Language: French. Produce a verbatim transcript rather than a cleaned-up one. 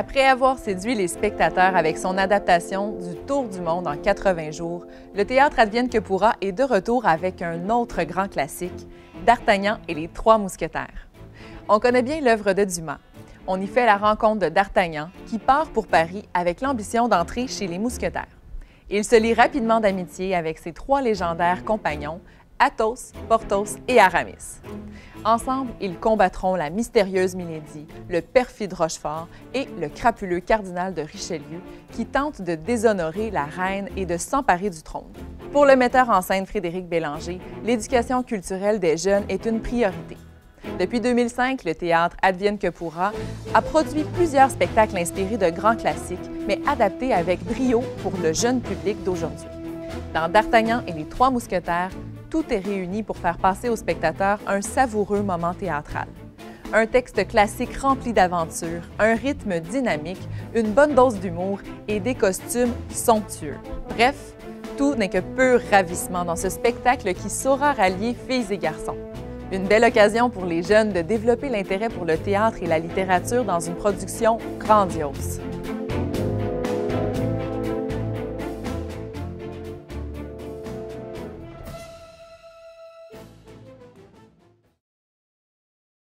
Après avoir séduit les spectateurs avec son adaptation du Tour du monde en quatre-vingts jours, le théâtre Advienne que pourra est de retour avec un autre grand classique, D'Artagnan et les Trois Mousquetaires. On connaît bien l'œuvre de Dumas. On y fait la rencontre de D'Artagnan, qui part pour Paris avec l'ambition d'entrer chez les mousquetaires. Il se lie rapidement d'amitié avec ses trois légendaires compagnons, Athos, Porthos et Aramis. Ensemble, ils combattront la mystérieuse Milady, le perfide Rochefort et le crapuleux cardinal de Richelieu, qui tentent de déshonorer la reine et de s'emparer du trône. Pour le metteur en scène Frédéric Bélanger, l'éducation culturelle des jeunes est une priorité. Depuis deux mille cinq, le théâtre Advienne que pourra a produit plusieurs spectacles inspirés de grands classiques, mais adaptés avec brio pour le jeune public d'aujourd'hui. Dans D'Artagnan et les Trois Mousquetaires, tout est réuni pour faire passer aux spectateurs un savoureux moment théâtral. Un texte classique rempli d'aventures, un rythme dynamique, une bonne dose d'humour et des costumes somptueux. Bref, tout n'est que pur ravissement dans ce spectacle qui saura rallier filles et garçons. Une belle occasion pour les jeunes de développer l'intérêt pour le théâtre et la littérature dans une production grandiose.